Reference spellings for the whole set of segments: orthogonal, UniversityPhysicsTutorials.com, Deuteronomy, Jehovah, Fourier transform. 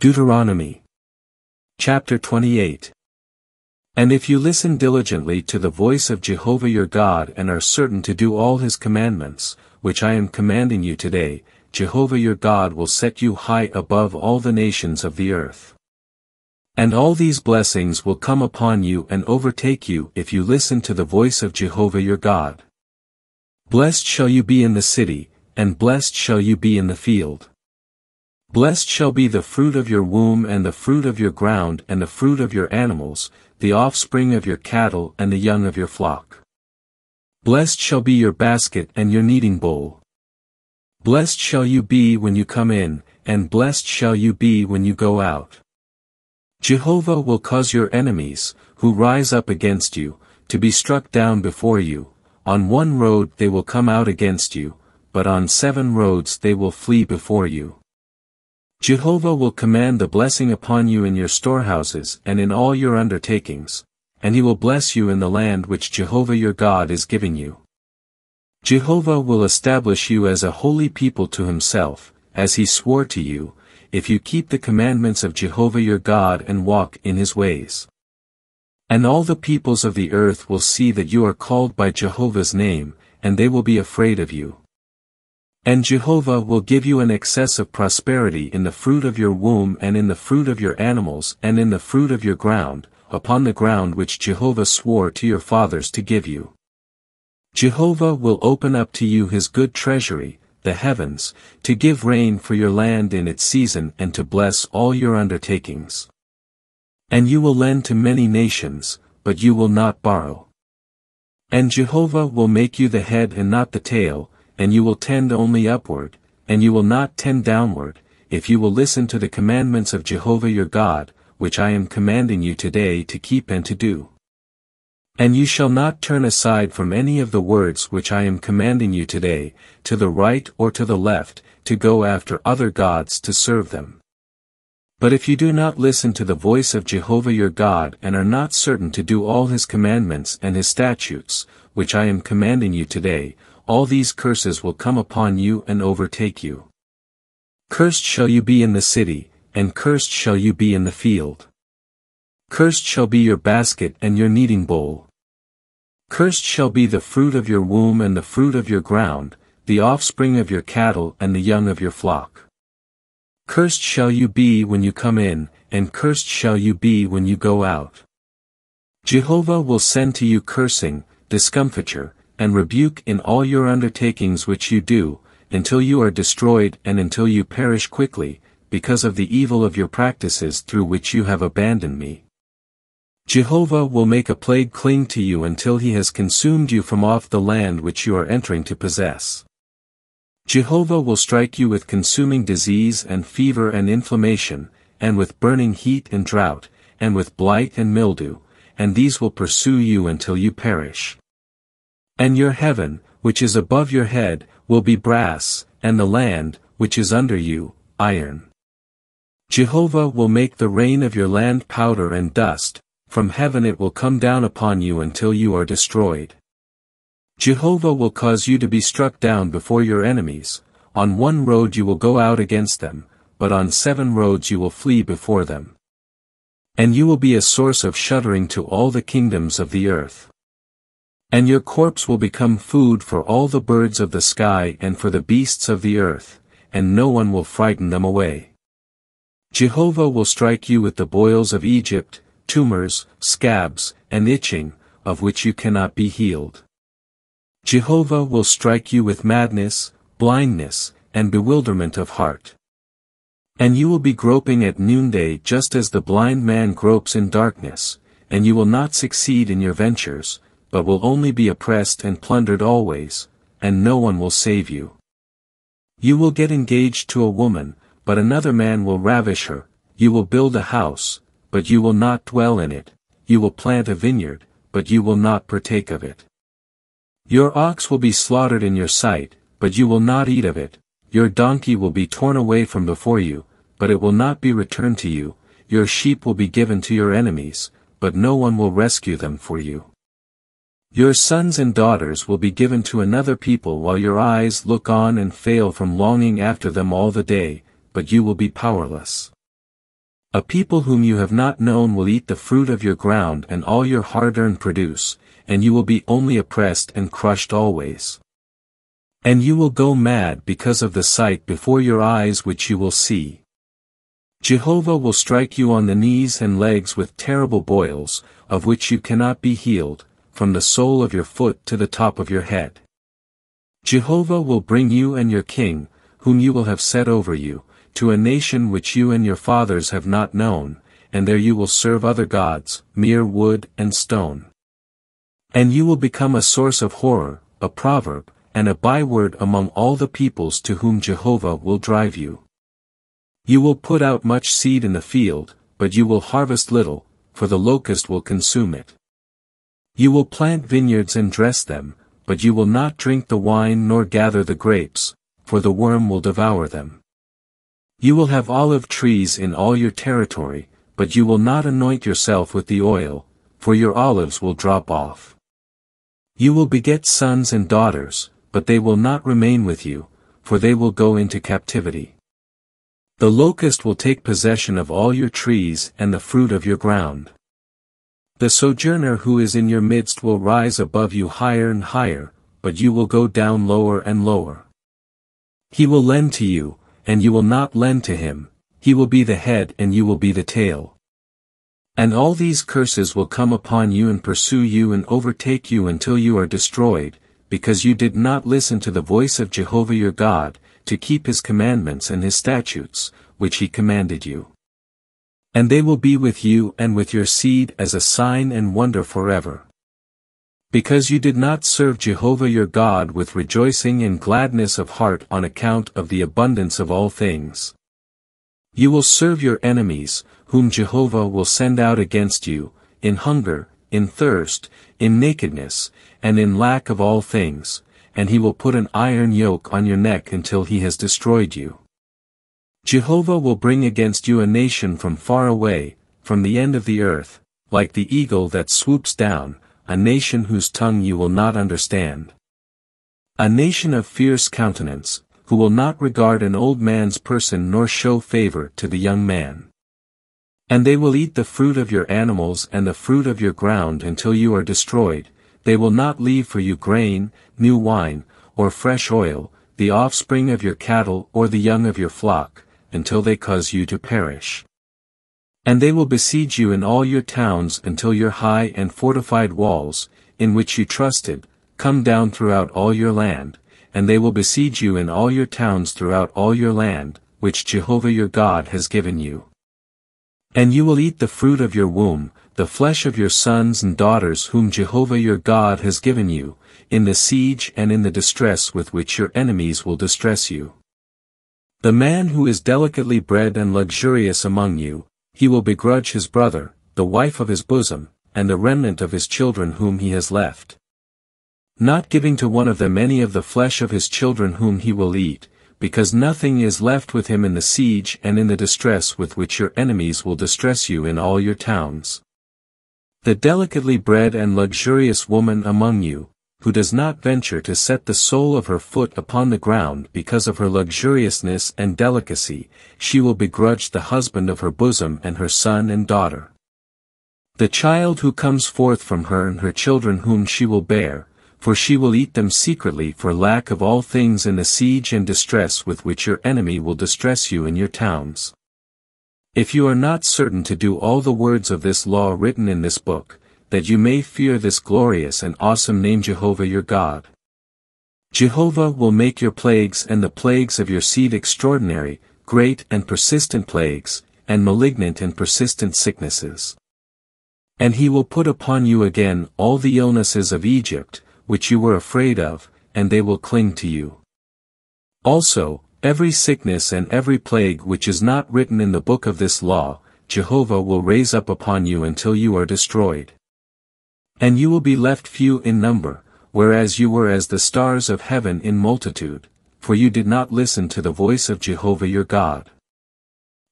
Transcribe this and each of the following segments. Deuteronomy chapter 28. And if you listen diligently to the voice of Jehovah your God and are certain to do all his commandments, which I am commanding you today, Jehovah your God will set you high above all the nations of the earth. And all these blessings will come upon you and overtake you if you listen to the voice of Jehovah your God. Blessed shall you be in the city, and blessed shall you be in the field. Blessed shall be the fruit of your womb and the fruit of your ground and the fruit of your animals, the offspring of your cattle and the young of your flock. Blessed shall be your basket and your kneading bowl. Blessed shall you be when you come in, and blessed shall you be when you go out. Jehovah will cause your enemies, who rise up against you, to be struck down before you. On one road they will come out against you, but on 7 roads they will flee before you. Jehovah will command the blessing upon you in your storehouses and in all your undertakings, and he will bless you in the land which Jehovah your God is giving you. Jehovah will establish you as a holy people to himself, as he swore to you, if you keep the commandments of Jehovah your God and walk in his ways. And all the peoples of the earth will see that you are called by Jehovah's name, and they will be afraid of you. And Jehovah will give you an excess of prosperity in the fruit of your womb and in the fruit of your animals and in the fruit of your ground, upon the ground which Jehovah swore to your fathers to give you. Jehovah will open up to you his good treasury, the heavens, to give rain for your land in its season and to bless all your undertakings. And you will lend to many nations, but you will not borrow. And Jehovah will make you the head and not the tail, and you will tend only upward, and you will not tend downward, if you will listen to the commandments of Jehovah your God, which I am commanding you today to keep and to do. And you shall not turn aside from any of the words which I am commanding you today, to the right or to the left, to go after other gods to serve them. But if you do not listen to the voice of Jehovah your God and are not certain to do all his commandments and his statutes, which I am commanding you today, all these curses will come upon you and overtake you. Cursed shall you be in the city, and cursed shall you be in the field. Cursed shall be your basket and your kneading bowl. Cursed shall be the fruit of your womb and the fruit of your ground, the offspring of your cattle and the young of your flock. Cursed shall you be when you come in, and cursed shall you be when you go out. Jehovah will send to you cursing, discomfiture, and rebuke in all your undertakings which you do, until you are destroyed and until you perish quickly, because of the evil of your practices through which you have abandoned me. Jehovah will make a plague cling to you until he has consumed you from off the land which you are entering to possess. Jehovah will strike you with consuming disease and fever and inflammation, and with burning heat and drought, and with blight and mildew, and these will pursue you until you perish. And your heaven, which is above your head, will be brass, and the land, which is under you, iron. Jehovah will make the rain of your land powder and dust, from heaven it will come down upon you until you are destroyed. Jehovah will cause you to be struck down before your enemies, on 1 road you will go out against them, but on 7 roads you will flee before them. And you will be a source of shuddering to all the kingdoms of the earth. And your corpse will become food for all the birds of the sky and for the beasts of the earth, and no one will frighten them away. Jehovah will strike you with the boils of Egypt, tumors, scabs, and itching, of which you cannot be healed. Jehovah will strike you with madness, blindness, and bewilderment of heart. And you will be groping at noonday just as the blind man gropes in darkness, and you will not succeed in your ventures, but will only be oppressed and plundered always, and no one will save you. You will get engaged to a woman, but another man will ravish her. You will build a house, but you will not dwell in it. You will plant a vineyard, but you will not partake of it. Your ox will be slaughtered in your sight, but you will not eat of it. Your donkey will be torn away from before you, but it will not be returned to you. Your sheep will be given to your enemies, but no one will rescue them for you. Your sons and daughters will be given to another people while your eyes look on and fail from longing after them all the day, but you will be powerless. A people whom you have not known will eat the fruit of your ground and all your hard-earned produce, and you will be only oppressed and crushed always. And you will go mad because of the sight before your eyes which you will see. Jehovah will strike you on the knees and legs with terrible boils, of which you cannot be healed, from the sole of your foot to the top of your head. Jehovah will bring you and your king, whom you will have set over you, to a nation which you and your fathers have not known, and there you will serve other gods, mere wood and stone. And you will become a source of horror, a proverb, and a byword among all the peoples to whom Jehovah will drive you. You will put out much seed in the field, but you will harvest little, for the locust will consume it. You will plant vineyards and dress them, but you will not drink the wine nor gather the grapes, for the worm will devour them. You will have olive trees in all your territory, but you will not anoint yourself with the oil, for your olives will drop off. You will beget sons and daughters, but they will not remain with you, for they will go into captivity. The locust will take possession of all your trees and the fruit of your ground. The sojourner who is in your midst will rise above you higher and higher, but you will go down lower and lower. He will lend to you, and you will not lend to him, he will be the head and you will be the tail. And all these curses will come upon you and pursue you and overtake you until you are destroyed, because you did not listen to the voice of Jehovah your God, to keep his commandments and his statutes, which he commanded you. And they will be with you and with your seed as a sign and wonder forever. Because you did not serve Jehovah your God with rejoicing and gladness of heart on account of the abundance of all things. You will serve your enemies, whom Jehovah will send out against you, in hunger, in thirst, in nakedness, and in lack of all things, and he will put an iron yoke on your neck until he has destroyed you. Jehovah will bring against you a nation from far away, from the end of the earth, like the eagle that swoops down, a nation whose tongue you will not understand. A nation of fierce countenance, who will not regard an old man's person nor show favor to the young man. And they will eat the fruit of your animals and the fruit of your ground until you are destroyed, they will not leave for you grain, new wine, or fresh oil, the offspring of your cattle or the young of your flock, until they cause you to perish. And they will besiege you in all your towns until your high and fortified walls, in which you trusted, come down throughout all your land, and they will besiege you in all your towns throughout all your land, which Jehovah your God has given you. And you will eat the fruit of your womb, the flesh of your sons and daughters whom Jehovah your God has given you, in the siege and in the distress with which your enemies will distress you. The man who is delicately bred and luxurious among you, he will begrudge his brother, the wife of his bosom, and the remnant of his children whom he has left. Not giving to one of them any of the flesh of his children whom he will eat, because nothing is left with him in the siege and in the distress with which your enemies will distress you in all your towns. The delicately bred and luxurious woman among you, who does not venture to set the sole of her foot upon the ground because of her luxuriousness and delicacy, she will begrudge the husband of her bosom and her son and daughter. The child who comes forth from her and her children whom she will bear, for she will eat them secretly for lack of all things in the siege and distress with which your enemy will distress you in your towns. If you are not certain to do all the words of this law written in this book, that you may fear this glorious and awesome name Jehovah your God. Jehovah will make your plagues and the plagues of your seed extraordinary, great and persistent plagues, and malignant and persistent sicknesses. And he will put upon you again all the illnesses of Egypt, which you were afraid of, and they will cling to you. Also, every sickness and every plague which is not written in the book of this law, Jehovah will raise up upon you until you are destroyed. And you will be left few in number, whereas you were as the stars of heaven in multitude, for you did not listen to the voice of Jehovah your God.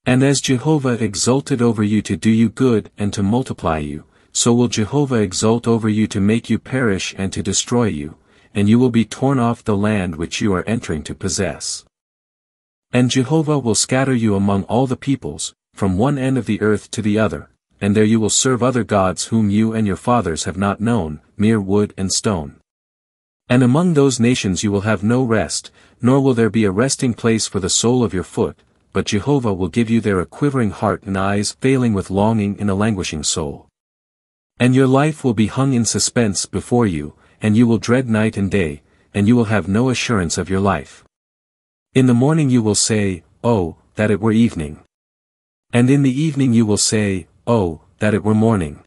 And as Jehovah exulted over you to do you good and to multiply you, so will Jehovah exult over you to make you perish and to destroy you, and you will be torn off the land which you are entering to possess. And Jehovah will scatter you among all the peoples, from one end of the earth to the other, and there you will serve other gods whom you and your fathers have not known, mere wood and stone. And among those nations you will have no rest, nor will there be a resting place for the sole of your foot, but Jehovah will give you there a quivering heart and eyes failing with longing and a languishing soul. And your life will be hung in suspense before you, and you will dread night and day, and you will have no assurance of your life. In the morning you will say, "Oh, that it were evening." And in the evening you will say, "Oh, that it were morning."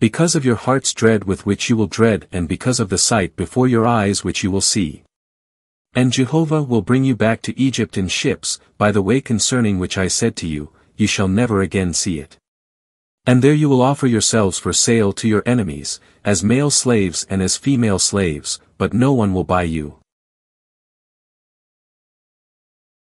Because of your heart's dread with which you will dread, and because of the sight before your eyes which you will see. And Jehovah will bring you back to Egypt in ships, by the way concerning which I said to you, "You shall never again see it." And there you will offer yourselves for sale to your enemies, as male slaves and as female slaves, but no one will buy you.